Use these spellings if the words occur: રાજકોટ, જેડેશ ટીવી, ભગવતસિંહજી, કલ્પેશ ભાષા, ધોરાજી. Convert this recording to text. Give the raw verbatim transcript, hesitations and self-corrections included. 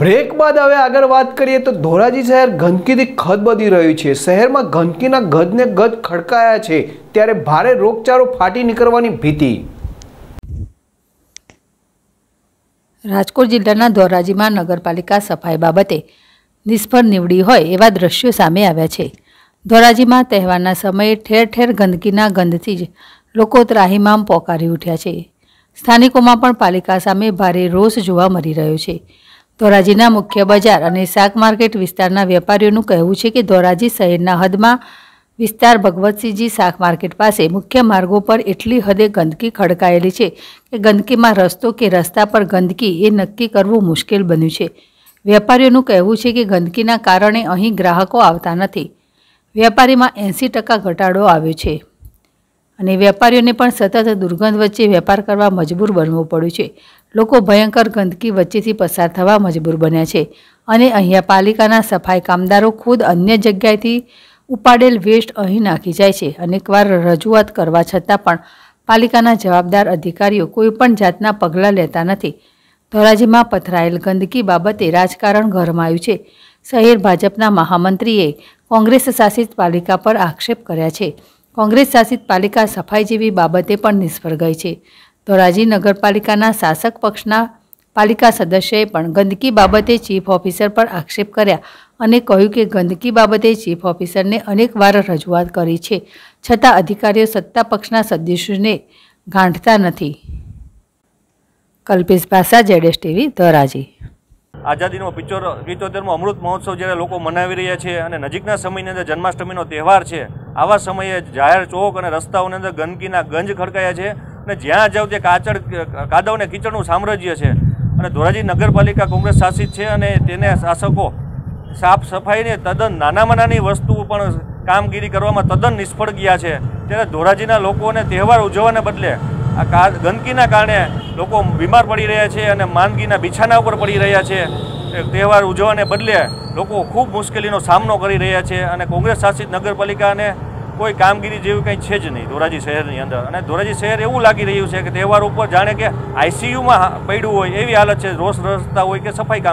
Break બાદ હવે આગળ વાત કરીએ તો ધોરાજી શહેર ગંદકીથી ખદબદી રહ્યું છે। શહેરમાં ગંદકીના ગજને ગજ ખડકાયા છે, ત્યારે ભારે રોગચાળો ફાટી નીકળવાની ભીતિ। રાજકોટ જિલ્લાના ધોરાજીમાં નગરપાલિકા સફાઈ બાબતે નિષ્ફળ નીવડી હોય એવા દ્રશ્યો સામે આવ્યા છે। ધોરાજીમાં તહેવારના સમયે ઠેર ઠેર ગંદકીના ગંધથી જ લોકો ત્રાહિમામ પોકારી ઉઠ્યા છે। સ્થાનિકોમાં પણ પાલિકા સામે ભારે રોષ જોવા મળી રહ્યો છે। ધોરાજીના મુખ્ય બજાર અને શાક માર્કેટ વિસ્તારના વેપારીઓનું કહેવું છે કે ધોરાજી શહેરના હદમાં વિસ્તાર ભગવતસિંહજી શાક માર્કેટ પાસે મુખ્ય માર્ગો પર એટલી હદે ગંદકી ખડકાયેલી છે કે ગંદકીમાં રસ્તો કે રસ્તા પર ગંદકી એ નક્કી કરવું મુશ્કેલ બન્યું છે। વેપારીઓનું કહેવું છે કે ગંદકીના કારણે અહીં ગ્રાહકો આવતા નથી। વેપારીમાં એંસી ટકા ઘટાડો આવ્યો છે અને વેપારીઓને પણ સતત દુર્ગંધ વચ્ચે વેપાર કરવા મજબૂર બનવું પડ્યું છે। લોકો ભયંકર ગંદકી વચ્ચેથી પસાર થવા મજબૂર બન્યા છે અને અહીંયા પાલિકાના સફાઈ કામદારો ખુદ અન્ય જગ્યાએથી ઉપાડેલ વેસ્ટ અહીં નાખી જાય છે। અનેકવાર રજૂઆત કરવા છતાં પણ પાલિકાના જવાબદાર અધિકારીઓ કોઈપણ જાતના પગલાં લેતા નથી। ધોરાજીમાં પથરાયેલ ગંદકી બાબતે રાજકારણ ગરમાયું છે। શહેર ભાજપના મહામંત્રીએ કોંગ્રેસ શાસિત પાલિકા પર આક્ષેપ કર્યા છે। કોંગ્રેસ શાસિત પાલિકા સફાઈ જેવી બાબતે પણ નિષ્ફળ ગઈ છે। ધોરાજી નગરપાલિકાના શાસક પક્ષના પાલિકા સદસ્યએ પણ ગંદકી બાબતે ચીફ ઓફિસર પર આક્ષેપ કર્યા અને કહ્યું કે ગંદકી બાબતે ચીફ ઓફિસરને અનેકવાર રજૂઆત કરી છે, છતાં અધિકારીઓ સત્તા પક્ષના સદસ્યોને ગાંઠતા નથી। કલ્પેશ ભાષા, જેડેશ ટીવી, ધોરાજી। આઝાદીનો પંચોતેરમો અમૃત મહોત્સવ જ્યારે લોકો મનાવી રહ્યા છે અને નજીકના સમયની અંદર જન્માષ્ટમીનો તહેવાર છે, આવા સમયે જાહેર ચોક અને રસ્તાઓની અંદર ગંદકીના ગંજ ખડકાયા છે અને જ્યાં જાવ તે કાચડ કાદવ અને કીચડનું સામ્રાજ્ય છે અને ધોરાજી નગરપાલિકા કોંગ્રેસ શાસિત છે અને તેને શાસકો સાફ સફાઈને તદ્દન નાનામાં નાની વસ્તુ પણ કામગીરી કરવામાં તદ્દન નિષ્ફળ ગયા છે। ત્યારે ધોરાજીના લોકોને તહેવાર ઉજવવાને બદલે આ ગંદકીના કારણે લોકો બીમાર પડી રહ્યા છે અને માંદગીના બિછાના ઉપર પડી રહ્યા છે। તહેવાર ઉજવવાને બદલે લોકો ખૂબ મુશ્કેલીનો સામનો કરી રહ્યા છે અને કોંગ્રેસ શાસિત નગરપાલિકાને કોઈ કામગીરી જેવી કંઈ છે જ નહીં ધોરાજી શહેરની અંદર। અને ધોરાજી શહેર એવું લાગી રહ્યું છે કે તહેવાર ઉપર જાણે કે આઈસીયુમાં પડ્યું હોય એવી હાલત છે। રોષ રસ્તા હોય કે સફાઈ કામ